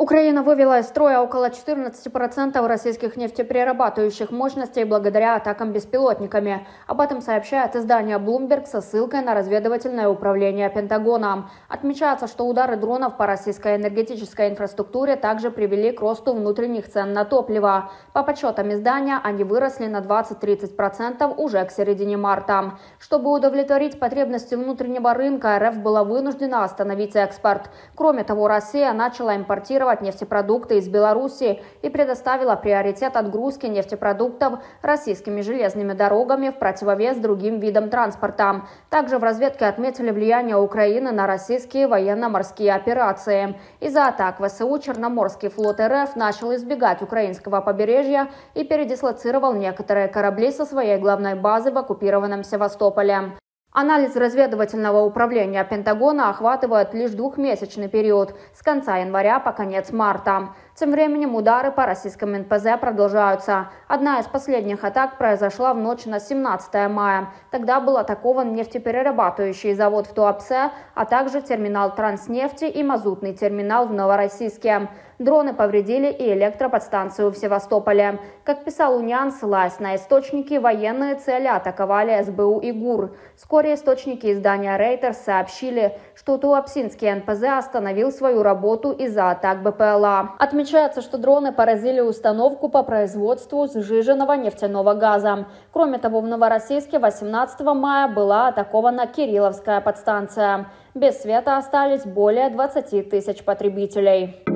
Украина вывела из строя около 14% российских нефтеперерабатывающих мощностей благодаря атакам беспилотниками. Об этом сообщает издание Bloomberg со ссылкой на разведывательное управление Пентагона. Отмечается, что удары дронов по российской энергетической инфраструктуре также привели к росту внутренних цен на топливо. По подсчетам издания, они выросли на 20-30% уже к середине марта. Чтобы удовлетворить потребности внутреннего рынка, РФ была вынуждена остановить экспорт. Кроме того, Россия начала импортировать нефтепродукты из Беларуси и предоставила приоритет отгрузки нефтепродуктов российскими железными дорогами в противовес другим видам транспорта. Также в разведке отметили влияние Украины на российские военно-морские операции. Из-за атак ВСУ Черноморский флот РФ начал избегать украинского побережья и передислоцировал некоторые корабли со своей главной базы в оккупированном Севастополе. Анализ разведывательного управления Пентагона охватывает лишь двухмесячный период – с конца января по конец марта. Тем временем удары по российскому НПЗ продолжаются. Одна из последних атак произошла в ночь на 17 мая. Тогда был атакован нефтеперерабатывающий завод в Туапсе, а также терминал Транснефти и мазутный терминал в Новороссийске. Дроны повредили и электроподстанцию в Севастополе. Как писал УНІАН, ссылаясь на источники, военные цели атаковали СБУ и ГУР. Вскоре источники издания «Рейтер» сообщили, что Туапсинский НПЗ остановил свою работу из-за атак БПЛА. Отмечается, что дроны поразили установку по производству сжиженного нефтяного газа. Кроме того, в Новороссийске 18 мая была атакована Кирилловская подстанция. Без света остались более 20 тысяч потребителей.